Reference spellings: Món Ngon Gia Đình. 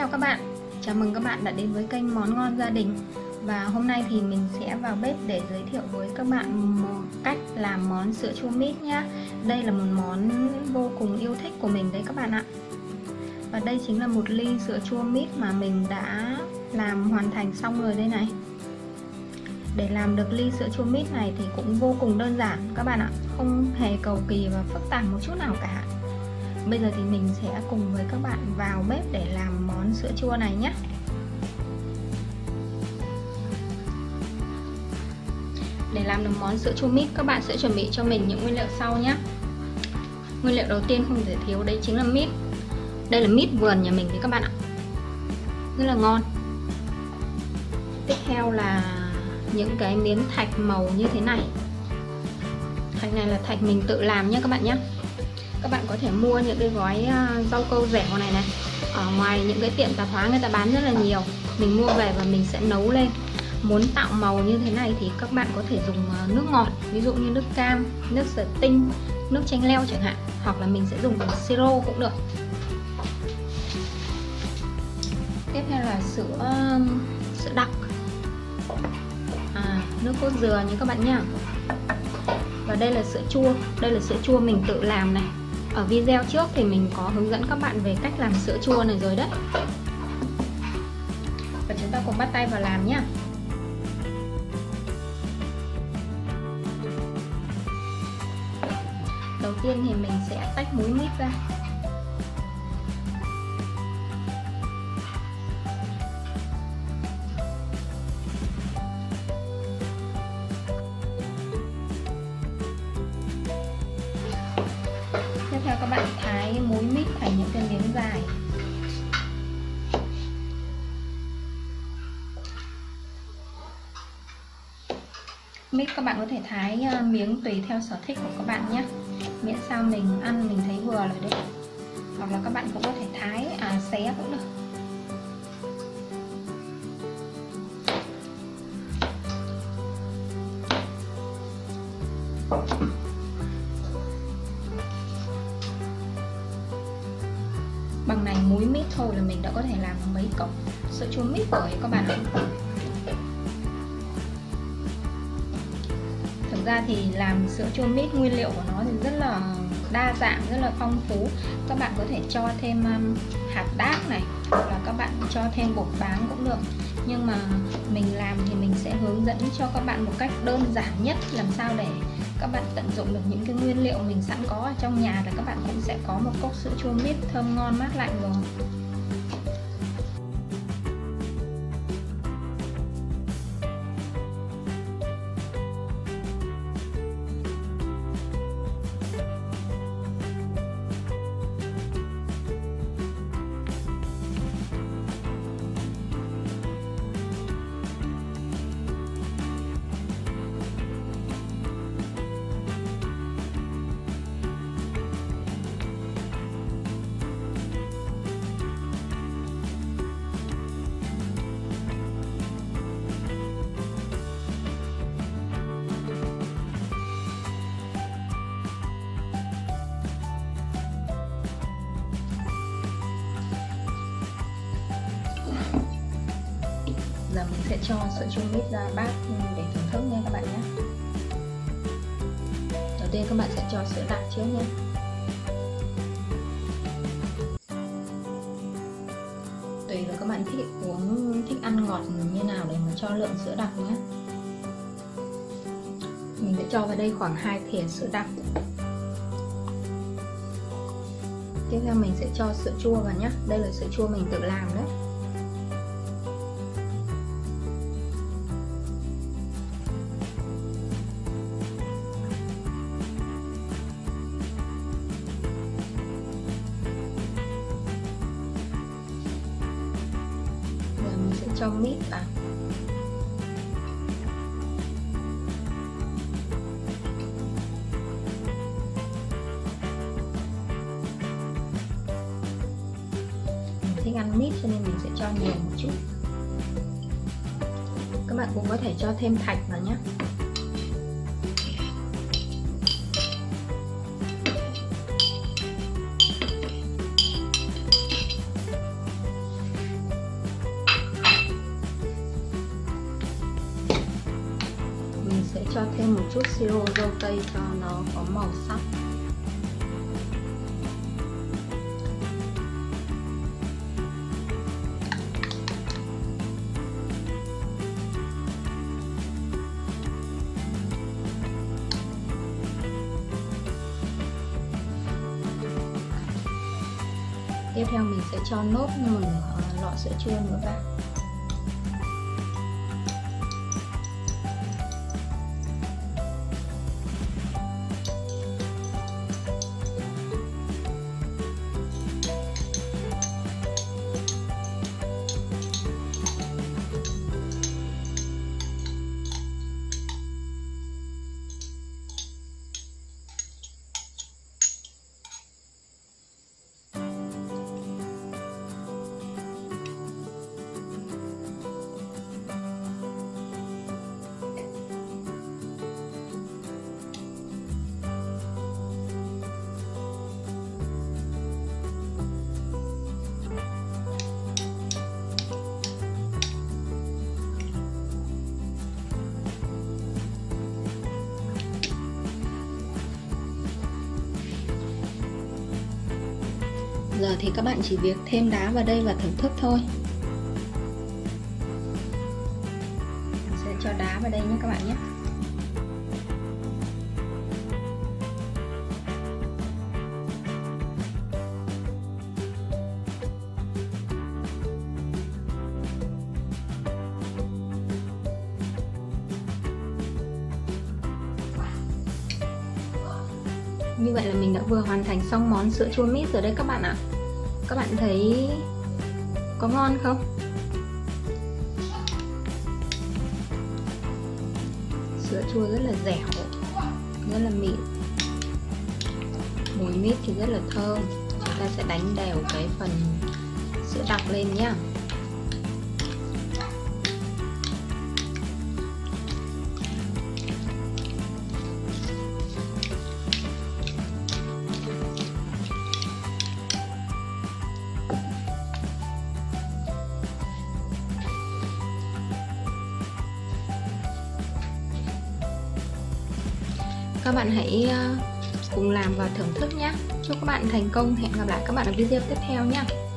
chào các bạn, chào mừng các bạn đã đến với kênh Món Ngon Gia Đình. Và hôm nay thì mình sẽ vào bếp để giới thiệu với các bạn một cách làm món sữa chua mít nhé. Đây là một món vô cùng yêu thích của mình đấy các bạn ạ. Và đây chính là một ly sữa chua mít mà mình đã làm hoàn thành xong rồi đây này. Để làm được ly sữa chua mít này thì cũng vô cùng đơn giản các bạn ạ, không hề cầu kỳ và phức tạp một chút nào cả. Bây giờ thì mình sẽ cùng với các bạn vào bếp để làm món sữa chua này nhé. Để làm được món sữa chua mít, các bạn sẽ chuẩn bị cho mình những nguyên liệu sau nhé. Nguyên liệu đầu tiên không thể thiếu đấy chính là mít. Đây là mít vườn nhà mình đấy các bạn ạ, rất là ngon. Tiếp theo là những cái miếng thạch màu như thế này. Thạch này là thạch mình tự làm nhé các bạn nhé. Các bạn có thể mua những cái gói rau câu dẻo này này ở ngoài những cái tiệm tạp hóa người ta bán rất là nhiều. Mình mua về và mình sẽ nấu lên. Muốn tạo màu như thế này thì các bạn có thể dùng nước ngọt, ví dụ như nước cam, nước sả tinh, nước chanh leo chẳng hạn, hoặc là mình sẽ dùng siro cũng được. Tiếp theo là sữa đặc, nước cốt dừa như các bạn nhá. Và đây là sữa chua, mình tự làm này. Ở video trước thì mình có hướng dẫn các bạn về cách làm sữa chua này rồi đấy. Và chúng ta cùng bắt tay vào làm nhé. Đầu tiên thì mình sẽ tách múi mít ra. Các bạn thái múi mít thành những cái miếng dài. Mít các bạn có thể thái miếng tùy theo sở thích của các bạn nhé, miễn sao mình ăn mình thấy vừa là được. Hoặc là các bạn cũng có thể thái xé cũng được. Bằng này muối mít thôi là mình đã có thể làm mấy cốc sữa chua mít rồi các bạn ạ. Thực ra thì làm sữa chua mít nguyên liệu của nó thì rất là đa dạng, rất là phong phú. Các bạn có thể cho thêm hạt đác này, hoặc là các bạn cho thêm bột báng cũng được. Nhưng mà mình làm thì mình sẽ hướng dẫn cho các bạn một cách đơn giản nhất, làm sao để các bạn tận dụng được những cái nguyên liệu mình sẵn có ở trong nhà là các bạn cũng sẽ có một cốc sữa chua mít thơm ngon mát lạnh rồi. Giờ mình sẽ cho sữa chua mít ra bát để thưởng thức nha các bạn nhé. Đầu tiên các bạn sẽ cho sữa đặc trước nha. Tùy là các bạn thích ăn ngọt như nào để mà cho lượng sữa đặc nhé. Mình sẽ cho vào đây khoảng 2 thìa sữa đặc. Tiếp theo mình sẽ cho sữa chua vào nhé. Đây là sữa chua mình tự làm đấy. Cho mít vào. Mình thích ăn mít cho nên mình sẽ cho nhiều một chút. Các bạn cũng có thể cho thêm thạch vào nhé. cho thêm một chút siro dâu tây cho nó có màu sắc. Tiếp theo mình sẽ cho nốt nồi lọ sữa chua nữa vào. Giờ thì các bạn chỉ việc thêm đá vào đây và thưởng thức thôi. Mình sẽ cho đá vào đây nhé các bạn nhé. Như vậy là mình đã vừa hoàn thành xong món sữa chua mít rồi đấy các bạn ạ. Các bạn thấy có ngon không? Sữa chua rất là dẻo, rất là mịn. Mùi mít thì rất là thơm. Chúng ta sẽ đánh đều cái phần sữa đặc lên nhé. Các bạn hãy cùng làm và thưởng thức nhé. Chúc các bạn thành công. Hẹn gặp lại các bạn ở video tiếp theo nhé.